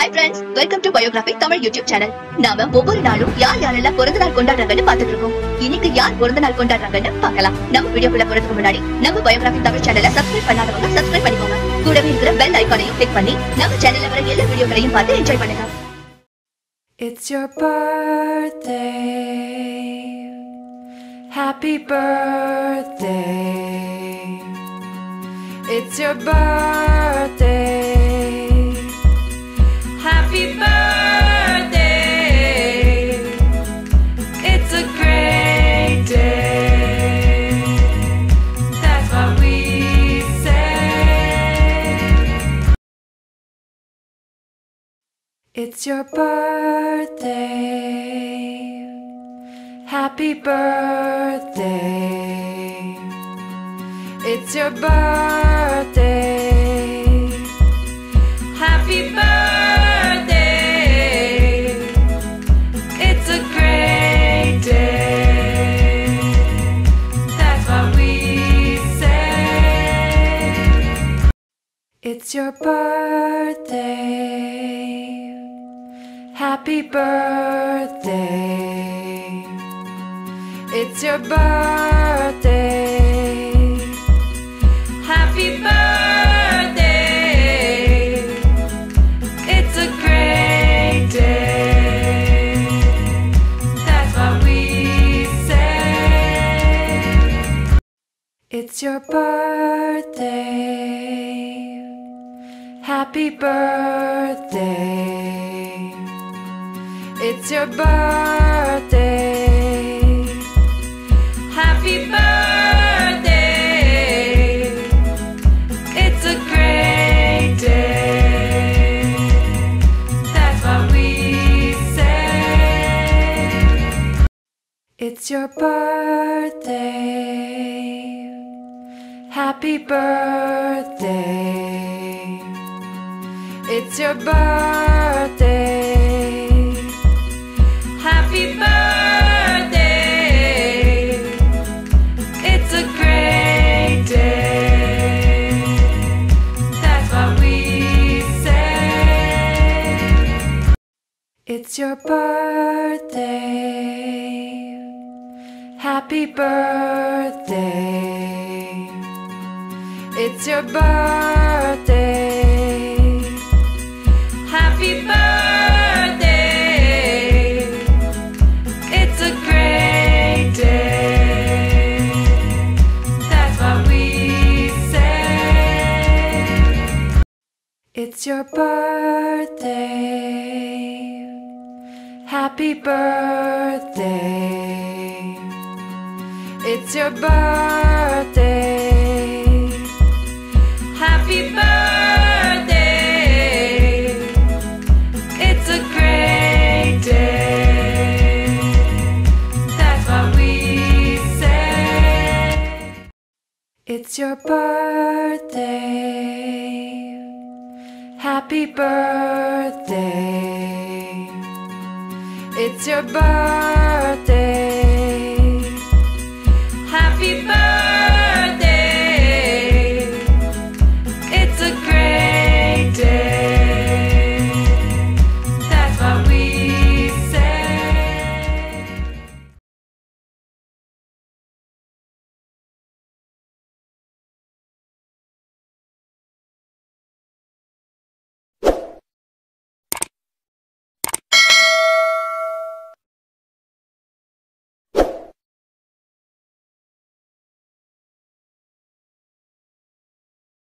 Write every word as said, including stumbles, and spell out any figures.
Hi friends, welcome to Biographic Tamil YouTube channel. நாம ஒவ்வொரு நாளும் யார் யாரெல்லாம் பிறந்த நாள் கொண்டாடுறாங்கன்னு பார்த்துட்டு இருக்கோம். இன்னைக்கு யார் பிறந்த நாள் கொண்டாடுறாங்கன்னு பார்க்கலாம். நம்ம வீடியோக்குள்ள போறதுக்கு முன்னாடி நம்ம Biographic Tamil channel-ஐ subscribe பண்ணாதவங்க subscribe பண்ணிக்கோங்க. கூடவே இருக்கிற bell icon-ஐயும் click பண்ணி நம்ம channel-ல வர எல்லா வீடியோக்களையும் பார்த்து enjoy பண்ணுங்க. It's your birthday. Happy birthday. It's your birthday. Happy birthday, it's a great day, that's what we say. It's your birthday, happy birthday, it's your birthday, happy birthday. It's your birthday, happy birthday, it's your birthday, happy birthday, it's a great day, that's what we say. It's your birthday. Happy birthday, it's your birthday, happy birthday, it's a great day, that's what we say. It's your birthday, happy birthday. It's your birthday, happy birthday, it's a great day, that's what we say. It's your birthday, happy birthday, it's your birthday. Happy birthday, it's a great day, that's what we say. It's your birthday, happy birthday, it's your birthday, happy birthday. It's your birthday, happy birthday, it's your birthday.